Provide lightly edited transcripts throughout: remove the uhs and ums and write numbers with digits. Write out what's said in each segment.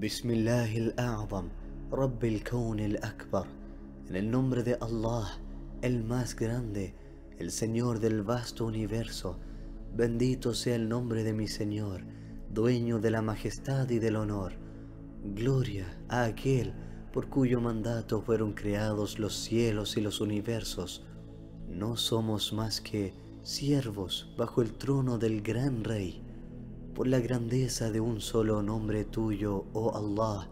بسم الله el-A'zam, Rabb el Kaun el-Akbar. En el nombre de Allah, el más grande, el Señor del vasto universo. Bendito sea el nombre de mi Señor, dueño de la majestad y del honor. Gloria a aquel por cuyo mandato fueron creados los cielos y los universos. No somos más que siervos bajo el trono del gran Rey. Por la grandeza de un solo nombre tuyo, oh Allah,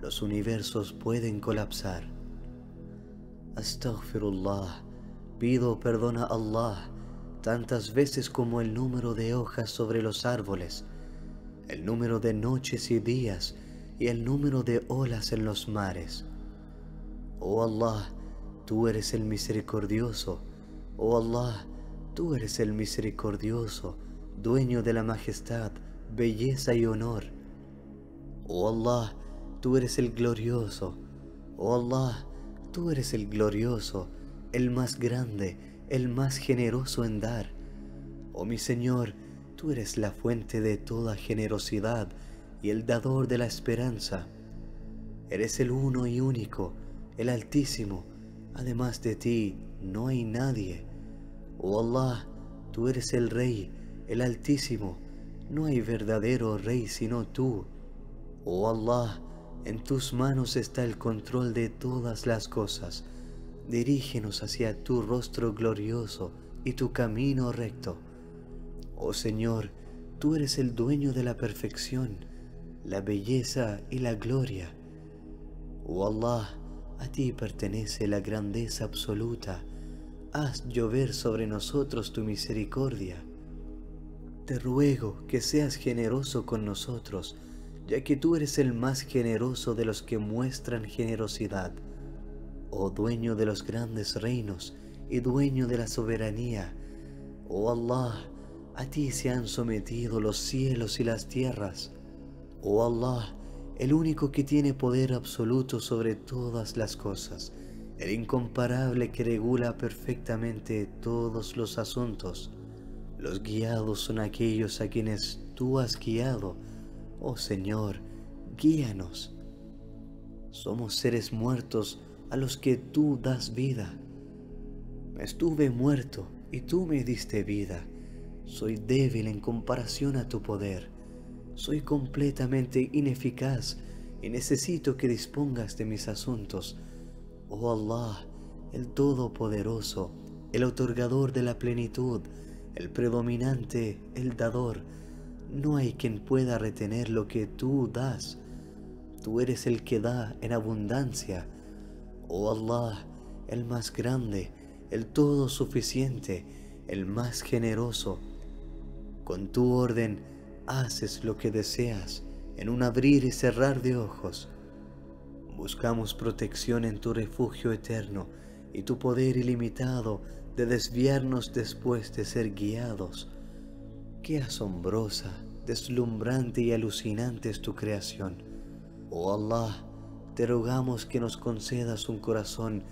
los universos pueden colapsar. Astaghfirullah, pido perdón a Allah tantas veces como el número de hojas sobre los árboles, el número de noches y días, y el número de olas en los mares. Oh Allah, tú eres el misericordioso. Oh Allah, tú eres el misericordioso, dueño de la majestad, belleza y honor. Oh Allah, tú eres el glorioso. Oh Allah, tú eres el glorioso, el más grande, el más generoso en dar. Oh mi Señor, tú eres la fuente de toda generosidad y el dador de la esperanza. Eres el uno y único, el altísimo. Además de ti, no hay nadie. Oh Allah, tú eres el Rey, el altísimo. No hay verdadero Rey sino tú. Oh Allah, en tus manos está el control de todas las cosas. Dirígenos hacia tu rostro glorioso y tu camino recto. Oh Señor, tú eres el dueño de la perfección, la belleza y la gloria. Oh Allah, a ti pertenece la grandeza absoluta. Haz llover sobre nosotros tu misericordia. Te ruego que seas generoso con nosotros, ya que tú eres el más generoso de los que muestran generosidad. Oh dueño de los grandes reinos y dueño de la soberanía. Oh Allah, a ti se han sometido los cielos y las tierras. Oh Allah, el único que tiene poder absoluto sobre todas las cosas, el incomparable que regula perfectamente todos los asuntos. Los guiados son aquellos a quienes tú has guiado. Oh Señor, guíanos. Somos seres muertos a los que tú das vida. Estuve muerto y tú me diste vida. Soy débil en comparación a tu poder. Soy completamente ineficaz y necesito que dispongas de mis asuntos. Oh Allah, el Todopoderoso, el otorgador de la plenitud, el predominante, el dador. No hay quien pueda retener lo que tú das. Tú eres el que da en abundancia. Oh Allah, el más grande, el todosuficiente, el más generoso. Con tu orden, haces lo que deseas en un abrir y cerrar de ojos. Buscamos protección en tu refugio eterno y tu poder ilimitado de desviarnos después de ser guiados. Qué asombrosa, deslumbrante y alucinante es tu creación. Oh Allah, te rogamos que nos concedas un corazón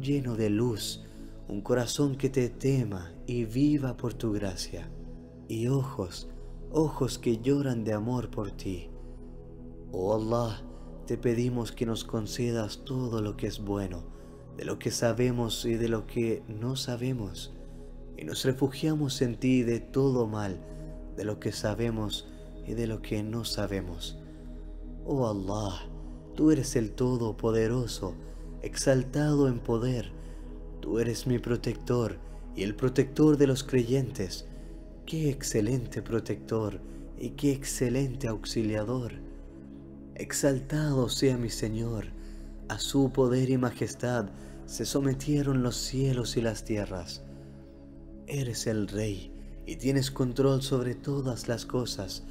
lleno de luz, un corazón que te tema y viva por tu gracia, y ojos que lloran de amor por ti. Oh Allah, te pedimos que nos concedas todo lo que es bueno, de lo que sabemos y de lo que no sabemos, y nos refugiamos en ti de todo mal, de lo que sabemos y de lo que no sabemos. Oh Allah, tú eres el Todopoderoso, exaltado en poder. Tú eres mi protector y el protector de los creyentes. ¡Qué excelente protector y qué excelente auxiliador! Exaltado sea mi Señor. A su poder y majestad se sometieron los cielos y las tierras. Eres el Rey y tienes control sobre todas las cosas.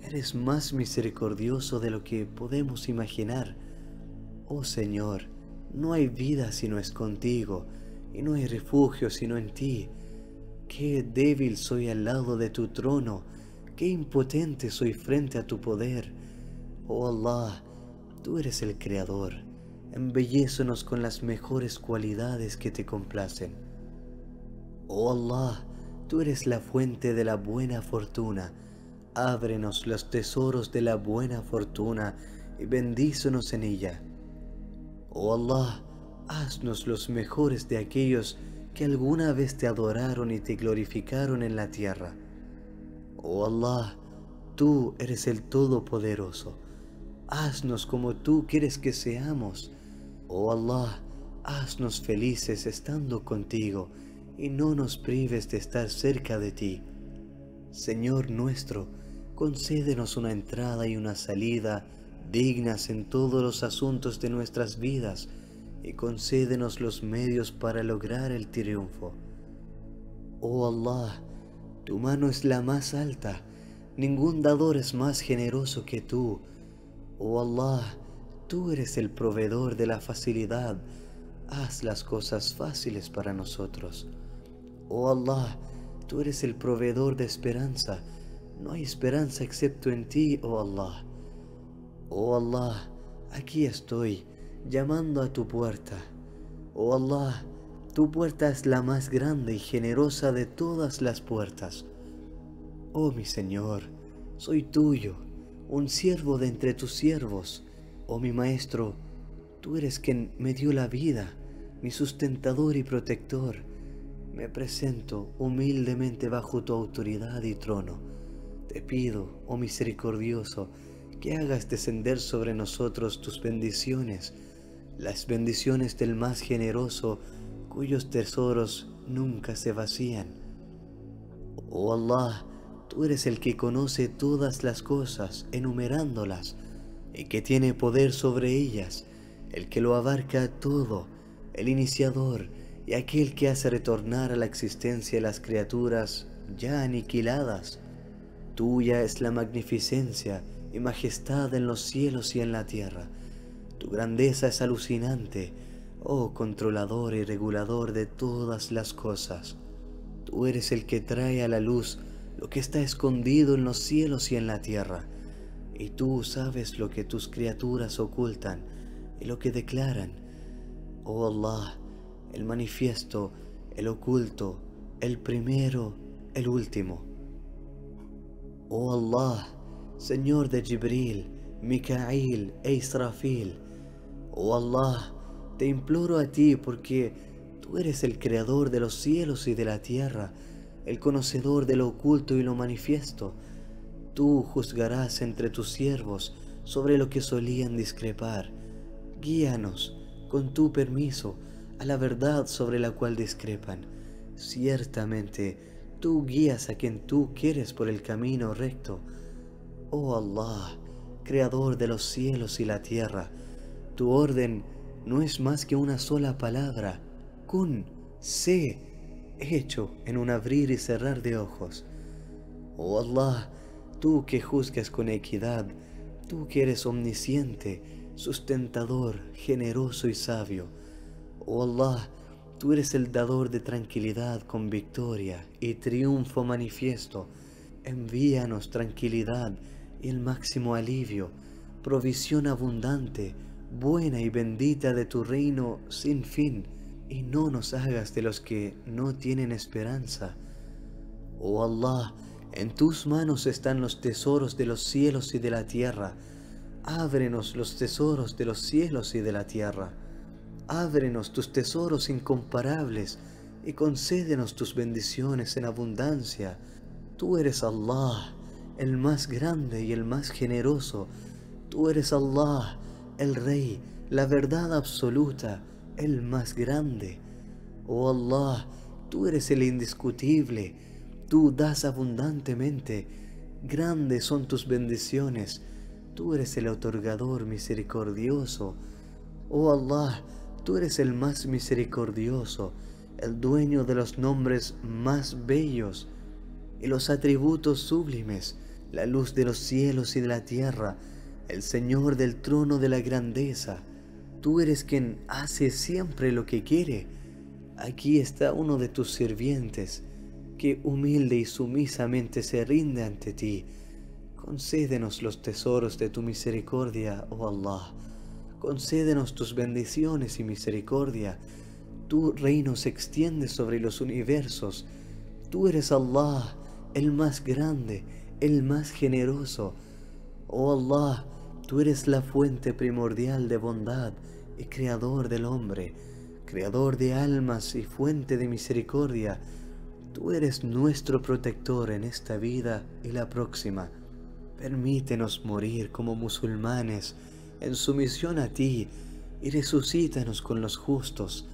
Eres más misericordioso de lo que podemos imaginar. Oh Señor, no hay vida si no es contigo, y no hay refugio sino en ti. Qué débil soy al lado de tu trono, qué impotente soy frente a tu poder. Oh Allah, tú eres el Creador, embellécenos con las mejores cualidades que te complacen. Oh Allah, tú eres la fuente de la buena fortuna, ábrenos los tesoros de la buena fortuna y bendícenos en ella. Oh Allah, haznos los mejores de aquellos que alguna vez te adoraron y te glorificaron en la tierra. Oh Allah, tú eres el Todopoderoso. Haznos como tú quieres que seamos. Oh Allah, haznos felices estando contigo y no nos prives de estar cerca de ti. Señor nuestro, concédenos una entrada y una salida dignas en todos los asuntos de nuestras vidas y concédenos los medios para lograr el triunfo. Oh Allah, tu mano es la más alta, ningún dador es más generoso que tú. Oh Allah, tú eres el proveedor de la facilidad, haz las cosas fáciles para nosotros. Oh Allah, tú eres el proveedor de esperanza, no hay esperanza excepto en ti, oh Allah. Oh Allah, aquí estoy, llamando a tu puerta. Oh Allah, tu puerta es la más grande y generosa de todas las puertas. Oh mi Señor, soy tuyo, un siervo de entre tus siervos. Oh mi Maestro, tú eres quien me dio la vida, mi sustentador y protector. Me presento humildemente bajo tu autoridad y trono. Te pido, oh misericordioso, que hagas descender sobre nosotros tus bendiciones, las bendiciones del más generoso, cuyos tesoros nunca se vacían. Oh Allah, tú eres el que conoce todas las cosas, enumerándolas, y que tiene poder sobre ellas, el que lo abarca todo, el iniciador, y aquel que hace retornar a la existencia las criaturas ya aniquiladas. Tuya es la magnificencia y majestad en los cielos y en la tierra. Tu grandeza es alucinante, oh controlador y regulador de todas las cosas. Tú eres el que trae a la luz lo que está escondido en los cielos y en la tierra, y tú sabes lo que tus criaturas ocultan y lo que declaran. Oh Allah, el manifiesto, el oculto, el primero, el último. Oh Allah, Señor de Jibril, Micail e Israfil. Oh Allah, te imploro a ti porque tú eres el creador de los cielos y de la tierra, el conocedor de lo oculto y lo manifiesto. Tú juzgarás entre tus siervos sobre lo que solían discrepar. Guíanos, con tu permiso, a la verdad sobre la cual discrepan. Ciertamente, tú guías a quien tú quieres por el camino recto. Oh Allah, creador de los cielos y la tierra, tu orden no es más que una sola palabra, kun, sé, hecho en un abrir y cerrar de ojos. Oh Allah, tú que juzgas con equidad, tú que eres omnisciente, sustentador, generoso y sabio. Oh Allah, tú eres el dador de tranquilidad con victoria y triunfo manifiesto. Envíanos tranquilidad y el máximo alivio, provisión abundante, buena y bendita de tu reino sin fin, y no nos hagas de los que no tienen esperanza. Oh Allah, en tus manos están los tesoros de los cielos y de la tierra. Ábrenos los tesoros de los cielos y de la tierra. Ábrenos tus tesoros incomparables y concédenos tus bendiciones en abundancia. Tú eres Allah, el más grande y el más generoso. Tú eres Allah, el Rey, la verdad absoluta, el más grande. Oh Allah, tú eres el indiscutible, tú das abundantemente, grandes son tus bendiciones, tú eres el otorgador misericordioso. Oh Allah, tú eres el más misericordioso, el dueño de los nombres más bellos y los atributos sublimes, la luz de los cielos y de la tierra, el Señor del trono de la grandeza. Tú eres quien hace siempre lo que quiere. Aquí está uno de tus sirvientes, que humilde y sumisamente se rinde ante ti. Concédenos los tesoros de tu misericordia, oh Allah. Concédenos tus bendiciones y misericordia. Tu reino se extiende sobre los universos. Tú eres Allah, el más grande, el más generoso. Oh Allah, Tú eres la fuente primordial de bondad y creador del hombre, creador de almas y fuente de misericordia. Tú eres nuestro protector en esta vida y la próxima. Permítenos morir como musulmanes en sumisión a ti y resucítanos con los justos.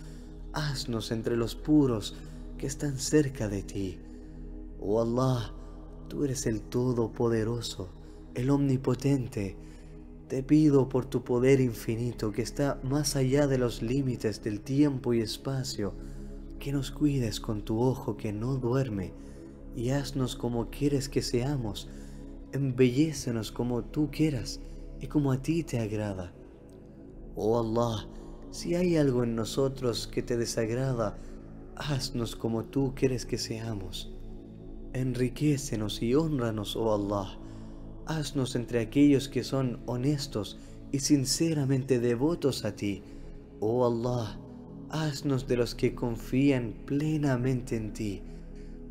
Haznos entre los puros que están cerca de ti. Oh Allah, tú eres el Todopoderoso, el Omnipotente. Te pido por tu poder infinito que está más allá de los límites del tiempo y espacio, que nos cuides con tu ojo que no duerme y haznos como quieres que seamos. Embellécenos como tú quieras y como a ti te agrada. Oh Allah, si hay algo en nosotros que te desagrada, haznos como tú quieres que seamos. Enriquécenos y hónranos, oh Allah. Haznos entre aquellos que son honestos y sinceramente devotos a ti. Oh Allah, haznos de los que confían plenamente en ti.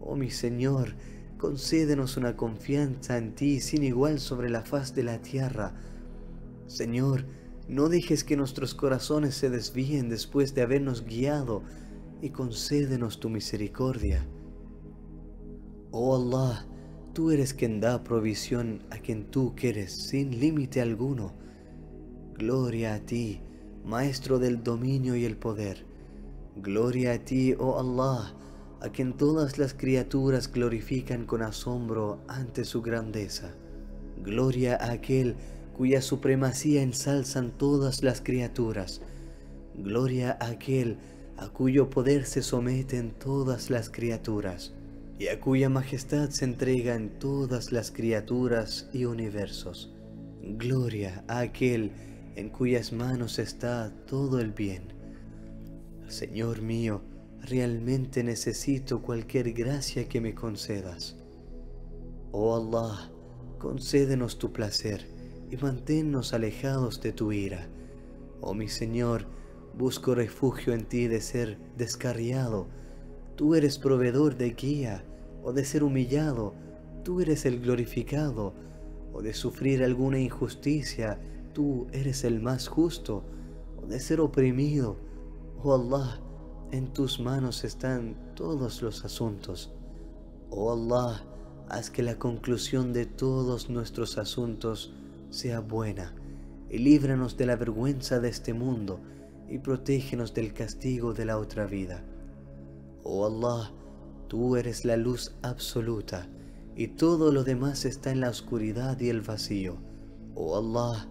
Oh mi Señor, concédenos una confianza en ti sin igual sobre la faz de la tierra. Señor, no dejes que nuestros corazones se desvíen después de habernos guiado y concédenos tu misericordia. Oh Allah, tú eres quien da provisión a quien tú quieres sin límite alguno. Gloria a ti, Maestro del dominio y el poder. Gloria a ti, oh Allah, a quien todas las criaturas glorifican con asombro ante su grandeza. Gloria a aquel cuya supremacía ensalzan todas las criaturas. Gloria a aquel a cuyo poder se someten todas las criaturas y a cuya majestad se entregan todas las criaturas y universos. Gloria a aquel en cuyas manos está todo el bien. Señor mío, realmente necesito cualquier gracia que me concedas. Oh Allah, concédenos tu placer y manténnos alejados de tu ira. Oh mi Señor, busco refugio en ti de ser descarriado. Tú eres proveedor de guía, o de ser humillado, tú eres el glorificado, o de sufrir alguna injusticia, tú eres el más justo, o de ser oprimido. Oh Allah, en tus manos están todos los asuntos. Oh Allah, haz que la conclusión de todos nuestros asuntos sea buena, y líbranos de la vergüenza de este mundo, y protégenos del castigo de la otra vida. Oh Allah, tú eres la luz absoluta, y todo lo demás está en la oscuridad y el vacío. Oh Allah,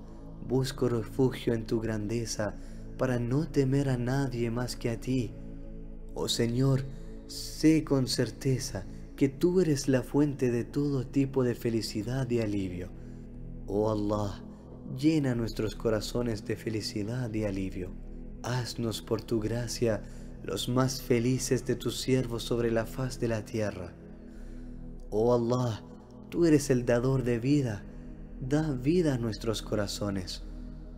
busco refugio en tu grandeza, para no temer a nadie más que a ti. Oh Señor, sé con certeza que tú eres la fuente de todo tipo de felicidad y alivio. Oh Allah, llena nuestros corazones de felicidad y alivio. Haznos por tu gracia los más felices de tus siervos sobre la faz de la tierra. Oh Allah, tú eres el dador de vida, da vida a nuestros corazones.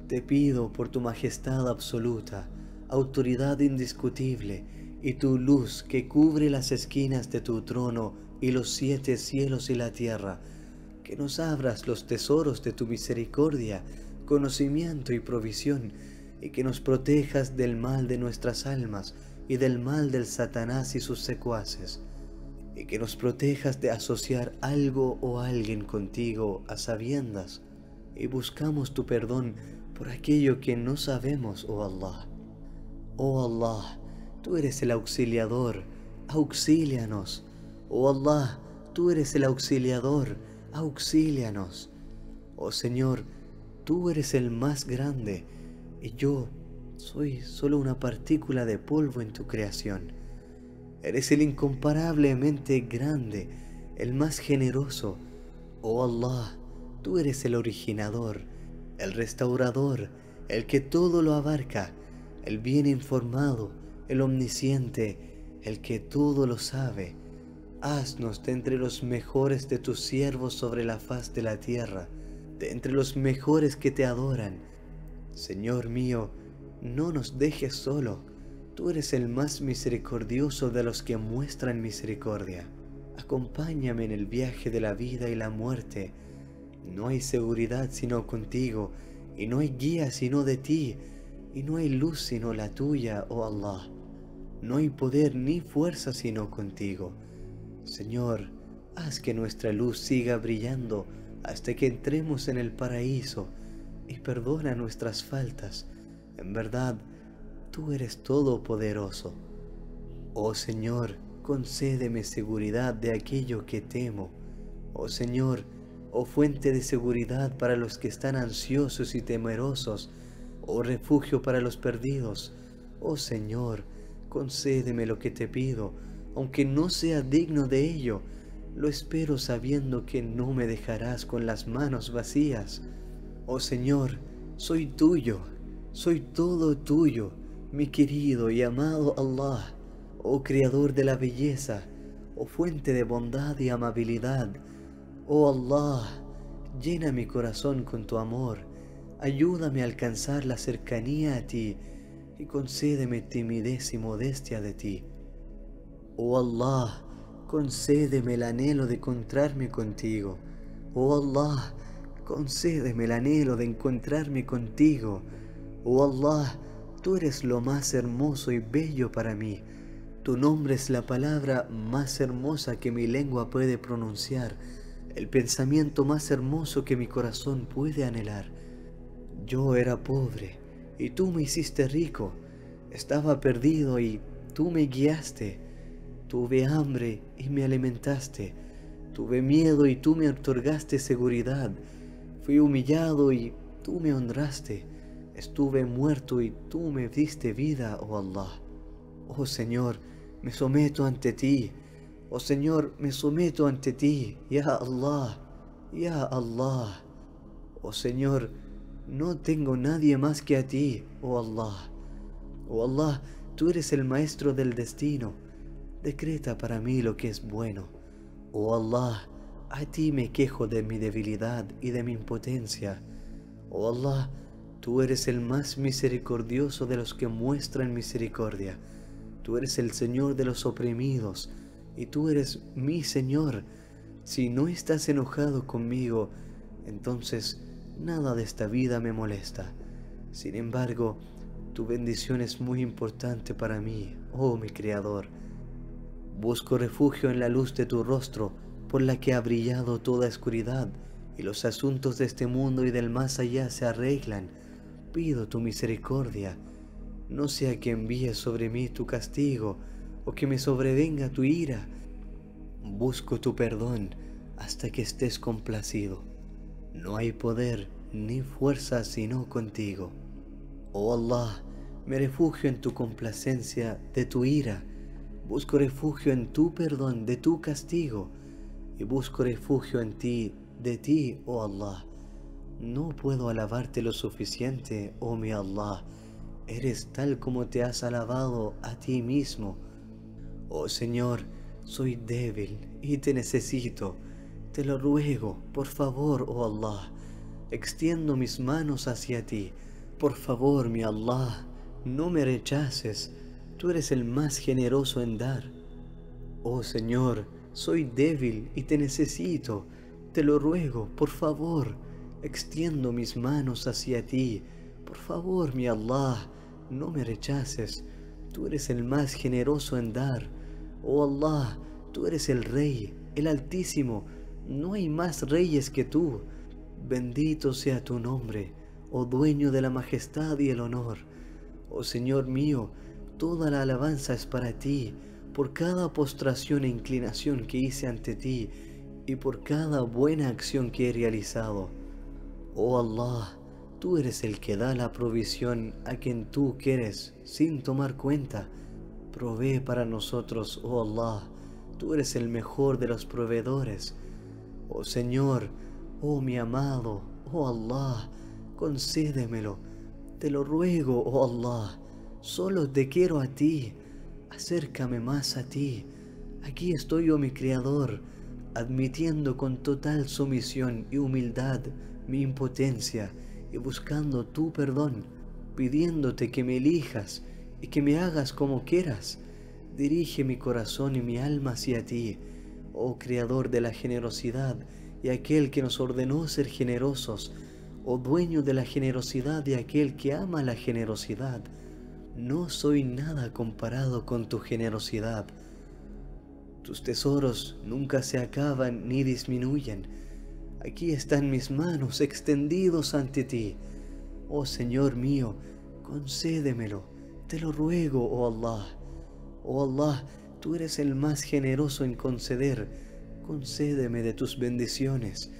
Te pido por tu majestad absoluta, autoridad indiscutible, y tu luz que cubre las esquinas de tu trono y los 7 cielos y la tierra, que nos abras los tesoros de tu misericordia, conocimiento y provisión, y que nos protejas del mal de nuestras almas, y del mal del Satanás y sus secuaces, y que nos protejas de asociar algo o alguien contigo a sabiendas, y buscamos tu perdón por aquello que no sabemos, oh Allah. Oh Allah, tú eres el auxiliador, auxílianos. Oh Allah, tú eres el auxiliador, auxílianos. Oh Señor, tú eres el más grande, y yo soy solo una partícula de polvo en tu creación. Eres el incomparablemente grande, el más generoso. Oh Allah, tú eres el originador, el restaurador, el que todo lo abarca, el bien informado, el omnisciente, el que todo lo sabe. Haznos de entre los mejores de tus siervos sobre la faz de la tierra, de entre los mejores que te adoran. Señor mío, no nos dejes solo. Tú eres el más misericordioso de los que muestran misericordia. Acompáñame en el viaje de la vida y la muerte. No hay seguridad sino contigo, y no hay guía sino de ti, y no hay luz sino la tuya, oh Allah. No hay poder ni fuerza sino contigo. Señor, haz que nuestra luz siga brillando hasta que entremos en el paraíso, y perdona nuestras faltas. En verdad, tú eres todopoderoso. Oh Señor, concédeme seguridad de aquello que temo. Oh Señor, oh fuente de seguridad para los que están ansiosos y temerosos, oh refugio para los perdidos. Oh Señor, concédeme lo que te pido, aunque no sea digno de ello. Lo espero sabiendo que no me dejarás con las manos vacías. Oh Señor, soy tuyo, soy todo tuyo, mi querido y amado Allah. Oh Creador de la belleza, oh fuente de bondad y amabilidad. Oh Allah, llena mi corazón con tu amor, ayúdame a alcanzar la cercanía a ti y concédeme timidez y modestia de ti. Oh Allah, concédeme el anhelo de encontrarme contigo. Oh Allah, concédeme el anhelo de encontrarme contigo. Oh Allah, tú eres lo más hermoso y bello para mí. Tu nombre es la palabra más hermosa que mi lengua puede pronunciar, el pensamiento más hermoso que mi corazón puede anhelar. Yo era pobre y tú me hiciste rico, estaba perdido y tú me guiaste, tuve hambre y me alimentaste, tuve miedo y tú me otorgaste seguridad, fui humillado y tú me honraste, estuve muerto y tú me diste vida, oh Allah. Oh Señor, me someto ante ti. Oh Señor, me someto ante ti. Ya Allah, ya Allah. Oh Señor, no tengo nadie más que a ti, oh Allah. Oh Allah, tú eres el maestro del destino. Decreta para mí lo que es bueno. Oh Allah, a ti me quejo de mi debilidad y de mi impotencia. Oh Allah, tú eres el más misericordioso de los que muestran misericordia. Tú eres el Señor de los oprimidos, y tú eres mi Señor. Si no estás enojado conmigo, entonces nada de esta vida me molesta. Sin embargo, tu bendición es muy importante para mí, oh mi Creador. Busco refugio en la luz de tu rostro, por la que ha brillado toda oscuridad, y los asuntos de este mundo y del más allá se arreglan. Pido tu misericordia. No sea que envíes sobre mí tu castigo, o que me sobrevenga tu ira. Busco tu perdón hasta que estés complacido. No hay poder ni fuerza sino contigo. Oh Allah, me refugio en tu complacencia de tu ira. Busco refugio en tu perdón de tu castigo. Y busco refugio en ti, de ti, oh Allah. No puedo alabarte lo suficiente, oh mi Allah. Eres tal como te has alabado a ti mismo. Oh Señor, soy débil y te necesito. Te lo ruego, por favor, oh Allah. Extiendo mis manos hacia ti. Por favor, mi Allah, no me rechaces. Tú eres el más generoso en dar. Oh Señor, soy débil y te necesito. Te lo ruego, por favor. Extiendo mis manos hacia ti. Por favor, mi Allah, no me rechaces. Tú eres el más generoso en dar. Oh Allah, tú eres el Rey, el Altísimo. No hay más reyes que tú. Bendito sea tu nombre, oh dueño de la majestad y el honor. Oh Señor mío, toda la alabanza es para ti, por cada postración e inclinación que hice ante ti, y por cada buena acción que he realizado. Oh Allah, tú eres el que da la provisión a quien tú quieres, sin tomar cuenta. Provee para nosotros, oh Allah. Tú eres el mejor de los proveedores. Oh Señor, oh mi amado, oh Allah, concédemelo. Te lo ruego, oh Allah. Solo te quiero a ti. Acércame más a ti. Aquí estoy, oh mi Creador, admitiendo con total sumisión y humildad mi impotencia, y buscando tu perdón, pidiéndote que me elijas y que me hagas como quieras. Dirige mi corazón y mi alma hacia ti, oh Creador de la generosidad de aquel que nos ordenó ser generosos, o dueño de la generosidad de aquel que ama la generosidad. No soy nada comparado con tu generosidad. Tus tesoros nunca se acaban ni disminuyen. Aquí están mis manos extendidos ante ti. Oh Señor mío, concédemelo, te lo ruego, oh Allah. Oh Allah, tú eres el más generoso en conceder. Concédeme de tus bendiciones.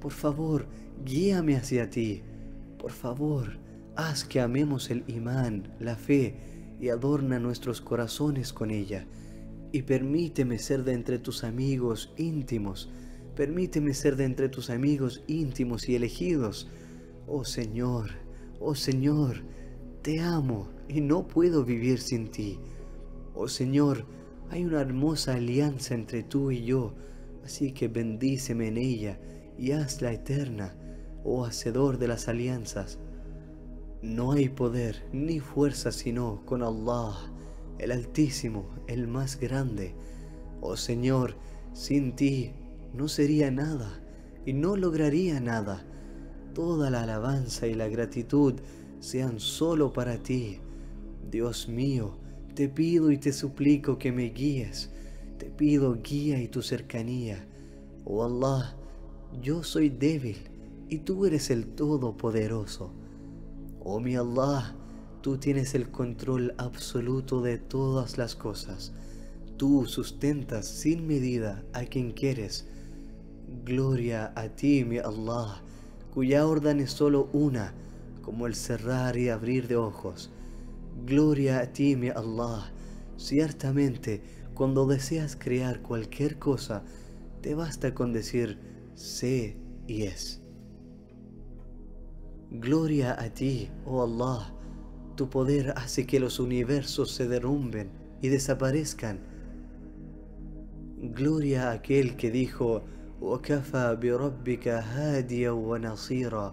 Por favor, guíame hacia ti. Por favor, haz que amemos el imán, la fe, y adorna nuestros corazones con ella. Y permíteme ser de entre tus amigos íntimos. Permíteme ser de entre tus amigos íntimos y elegidos. Oh Señor, te amo y no puedo vivir sin ti. Oh Señor, hay una hermosa alianza entre tú y yo, así que bendíceme en ella y hazla eterna, oh Hacedor de las alianzas. No hay poder ni fuerza sino con Allah, el Altísimo, el Más Grande. Oh Señor, sin ti no sería nada y no lograría nada. Toda la alabanza y la gratitud sean solo para ti. Dios mío, te pido y te suplico que me guíes. Te pido guía y tu cercanía. Oh Allah, yo soy débil y tú eres el Todopoderoso. Oh mi Allah, tú tienes el control absoluto de todas las cosas. Tú sustentas sin medida a quien quieres. Gloria a ti, mi Allah, cuya orden es solo una, como el cerrar y abrir de ojos. Gloria a ti, mi Allah. Ciertamente, cuando deseas crear cualquier cosa, te basta con decir, sé y es. Gloria a ti, oh Allah. Tu poder hace que los universos se derrumben y desaparezcan. Gloria a aquel que dijo, وَكَفَى بِرَبِّكَ هَادِيًا وَنَصِيرًا.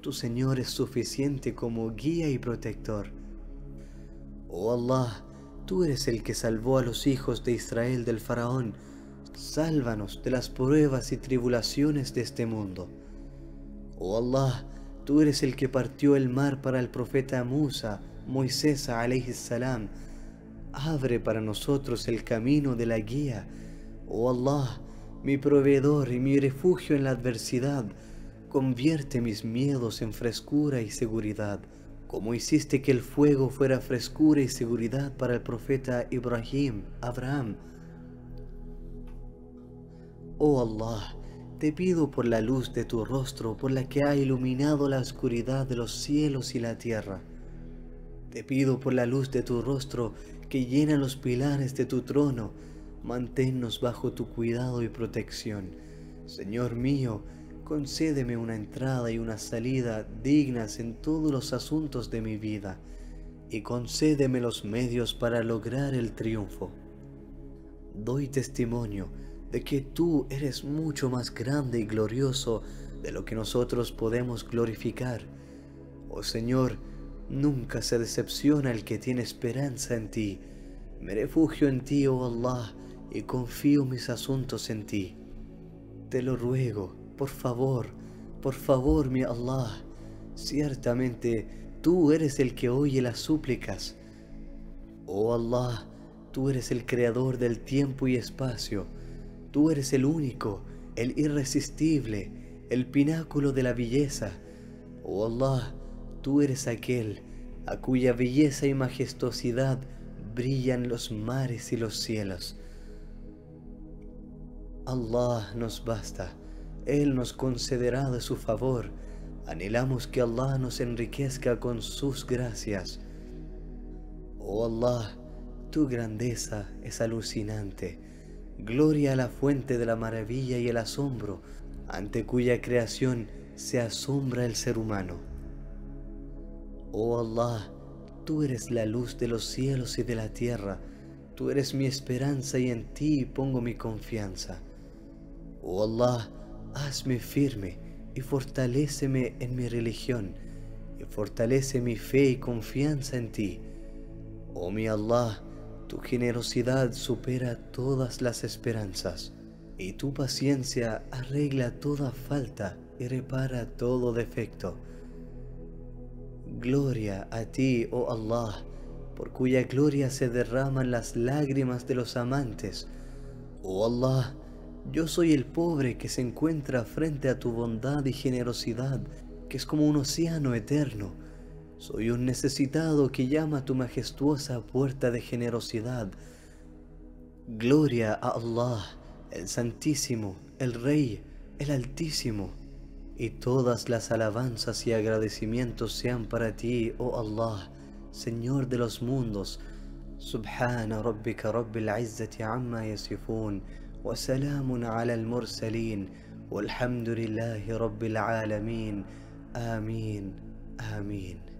Tu Señor es suficiente como guía y protector. Oh Allah, tú eres el que salvó a los hijos de Israel del faraón. Sálvanos de las pruebas y tribulaciones de este mundo. Oh Allah, tú eres el que partió el mar para el profeta Moisés a.s. Abre para nosotros el camino de la guía. Oh Allah, mi proveedor y mi refugio en la adversidad, convierte mis miedos en frescura y seguridad, como hiciste que el fuego fuera frescura y seguridad para el profeta Abraham. Oh Allah, te pido por la luz de tu rostro, por la que ha iluminado la oscuridad de los cielos y la tierra. Te pido por la luz de tu rostro, que llena los pilares de tu trono. Manténnos bajo tu cuidado y protección. Señor mío, concédeme una entrada y una salida dignas en todos los asuntos de mi vida, y concédeme los medios para lograr el triunfo. Doy testimonio de que tú eres mucho más grande y glorioso de lo que nosotros podemos glorificar. Oh Señor, nunca se decepciona el que tiene esperanza en ti. Me refugio en ti, oh Allah, y confío mis asuntos en ti. Te lo ruego, por favor, mi Allah. Ciertamente, tú eres el que oye las súplicas. Oh Allah, tú eres el creador del tiempo y espacio. Tú eres el único, el irresistible, el pináculo de la belleza. Oh Allah, tú eres aquel a cuya belleza y majestuosidad brillan los mares y los cielos. Allah nos basta. Él nos concederá de su favor. Anhelamos que Allah nos enriquezca con sus gracias. Oh Allah, tu grandeza es alucinante. Gloria a la fuente de la maravilla y el asombro, ante cuya creación se asombra el ser humano. Oh Allah, tú eres la luz de los cielos y de la tierra. Tú eres mi esperanza y en ti pongo mi confianza. Oh Allah, hazme firme y fortaléceme en mi religión, y fortalece mi fe y confianza en ti. Oh mi Allah, tu generosidad supera todas las esperanzas. y tu paciencia arregla toda falta y repara todo defecto. Gloria a ti, oh Allah, por cuya gloria se derraman las lágrimas de los amantes. Oh Allah, yo soy el pobre que se encuentra frente a tu bondad y generosidad, que es como un océano eterno. Soy un necesitado que llama a tu majestuosa puerta de generosidad. Gloria a Allah, el Santísimo, el Rey, el Altísimo. Y todas las alabanzas y agradecimientos sean para ti, oh Allah, Señor de los mundos. Subhana rabbika rabbil izzati amma yasifun, wa salamun ala al-mursalin, walhamdulillahi rabbil alamin. Ameen, ameen.